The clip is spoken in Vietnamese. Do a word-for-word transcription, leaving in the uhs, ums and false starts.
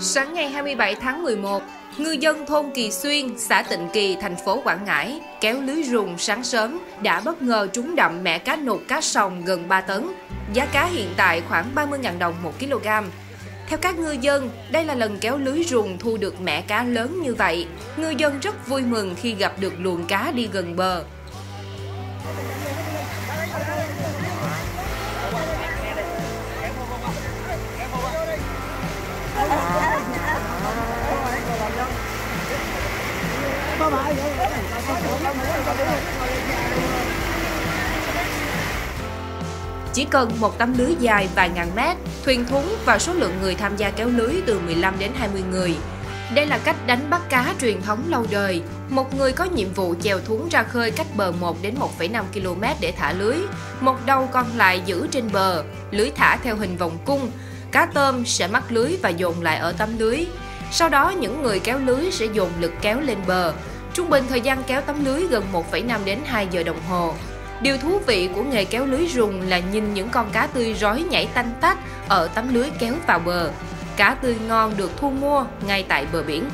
Sáng ngày hai mươi bảy tháng mười một, ngư dân thôn Kỳ Xuyên, xã Tịnh Kỳ, thành phố Quảng Ngãi kéo lưới rùng sáng sớm đã bất ngờ trúng đậm mẻ cá nục, cá sòng gần ba tấn. Giá cá hiện tại khoảng ba mươi nghìn đồng một ki lô gam. Theo các ngư dân, đây là lần kéo lưới rùng thu được mẻ cá lớn như vậy. Ngư dân rất vui mừng khi gặp được luồng cá đi gần bờ. Chỉ cần một tấm lưới dài vài ngàn mét, thuyền thúng và số lượng người tham gia kéo lưới từ mười lăm đến hai mươi người. Đây là cách đánh bắt cá truyền thống lâu đời. Một người có nhiệm vụ chèo thúng ra khơi cách bờ một đến một phẩy năm ki lô mét để thả lưới. Một đầu còn lại giữ trên bờ, lưới thả theo hình vòng cung. Cá tôm sẽ mắc lưới và dồn lại ở tấm lưới. Sau đó những người kéo lưới sẽ dồn lực kéo lên bờ. Trung bình thời gian kéo tấm lưới gần một phẩy năm đến hai giờ đồng hồ. Điều thú vị của nghề kéo lưới rùng là nhìn những con cá tươi rói nhảy tanh tách ở tấm lưới kéo vào bờ. Cá tươi ngon được thu mua ngay tại bờ biển.